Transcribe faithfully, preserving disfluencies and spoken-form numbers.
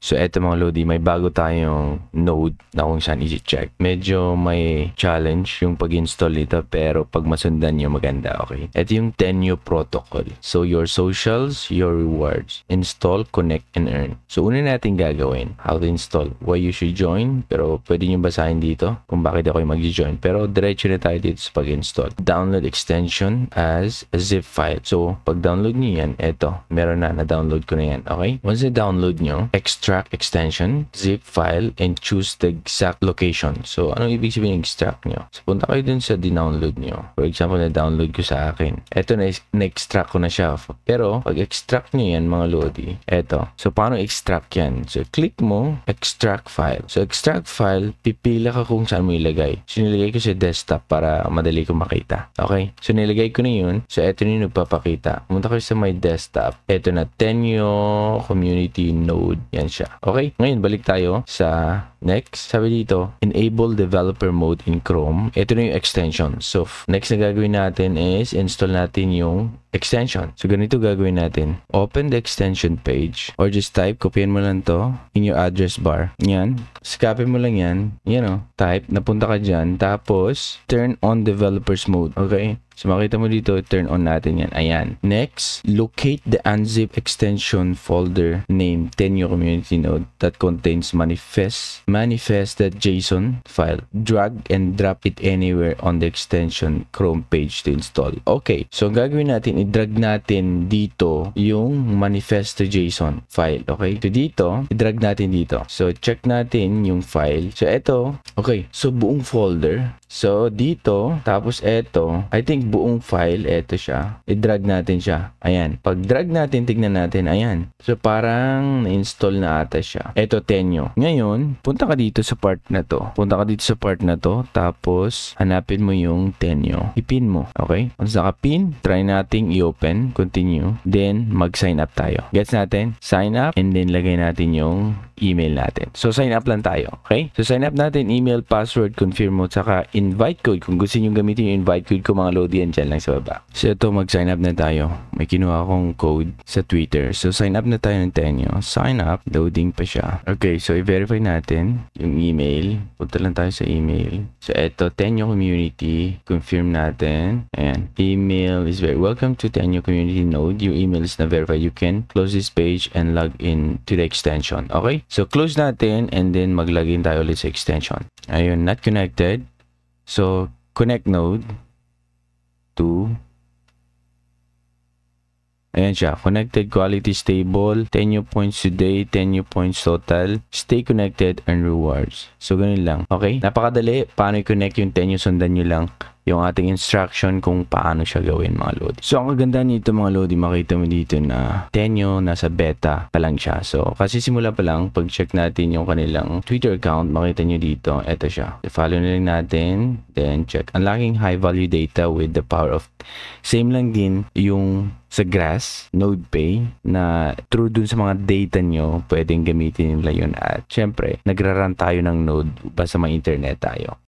So eto mga Lodi, may bago tayong node na kung saan isi-check. Medyo may challenge yung pag-install nito, pero pag masundan nyo maganda, okay? Eto yung Teneo Protocol. So your socials, your rewards. Install, connect, and earn. So una natin gagawin, how to install, why you should join, pero pwede nyo basahin dito kung bakit ako yung mag-join. Pero diretso na tayo dito sa pag-install. Download extension as a zip file. So pag-download nyo yan, eto, meron na, na-download ko na yan, okay? Once na-download nyo, extra extract extension, zip file, and choose the exact location. So, anong ibig sabihin extract nyo? So, punta kayo dun sa dinownload nyo. For example, na-download ko sa akin. Eto, na-extract ko na siya. Pero, pag-extract nyo yan, mga Lodi, eto. So, paano extract yan? So, click mo, extract file. So, extract file, pipila ka kung saan mo ilagay. So, nilagay ko sa desktop para madali ko makita. Okay? So, nilagay ko na yun. So, eto na yung nagpapakita. Pumunta kayo sa my desktop. Eto na, Teneo Community Node. Yan. Okay, ngayon balik tayo sa next. Sabi dito, enable developer mode in Chrome. Ito na yung extension. So, next na gagawin natin is install natin yung extension. So, ganito gagawin natin. Open the extension page or just type, copyin mo lang to in your address bar. Yan. Copy mo lang yan. Yan o. Type, napunta ka dyan. Tapos, turn on developers mode. Okay? So, makita mo dito, turn on natin yan. Ayan. Next, locate the unzip extension folder named Teneo Community Node that contains manifest manifest.json file. Drag and drop it anywhere on the extension Chrome page to install. Okay. So, ang gagawin natin, i-drag natin dito yung manifest.json file. Okay. So, dito, i-drag natin dito. So, check natin yung file. So, eto. Okay. So, buong folder. So, dito. Tapos, eto. I think buong file, eto siya. I-drag natin siya. Ayan. Pag-drag natin, tignan natin. Ayan. So, parang na-install na ata siya. Eto, Teneo. Ngayon, punta ka dito sa part na to. Punta ka dito sa part na to. Tapos, hanapin mo yung Teneo. I-pin mo. Okay? Once naka-pin, try nating i-open. Continue. Then, mag-sign up tayo. Gets natin? Sign up. And then, lagay natin yung email natin. So, sign up lang tayo. Okay? So, sign up natin. Email, password, confirm mo. Tsaka, invite code. Kung gusto nyo gamitin yung invite code ko, mga Lodi, yan dyan lang sa baba. So, ito, mag-sign up na tayo. May kinuha akong code sa Twitter. So, sign up na tayo ng Teneo. Sign up. Loading pa siya. Okay, so, i-verify natin yung email. Punta lang tayo sa email. So, ito, Teneo Community. Confirm natin. Ayan. Email is very welcome to Teneo Community Node. Your email is na verified. You can close this page and log in to the extension. Okay? So, close natin and then mag-login tayo ulit sa extension. Ayun, not connected. So, connect node to, ayan siya, connected, quality stable, Teneo points today, Teneo points total, stay connected, and rewards. So, ganun lang. Okay? Napakadali. Paano i-connect yung Teneo? Sundan nyo lang yung ating instruction kung paano siya gawin, mga Lodi. So, ang kaganda nito, mga Lodi, makita mo dito na Teneo nasa beta pa lang siya. So, kasi simula pa lang, pag-check natin yung kanilang Twitter account, makita nyo dito, eto siya. So, follow na rin natin, then check. Unlocking high-value data with the power of... Same lang din yung sa GRASS, node pay, na through dun sa mga data nyo, pwedeng gamitin nila yun. At syempre, nagra-run tayo ng node basta may internet tayo.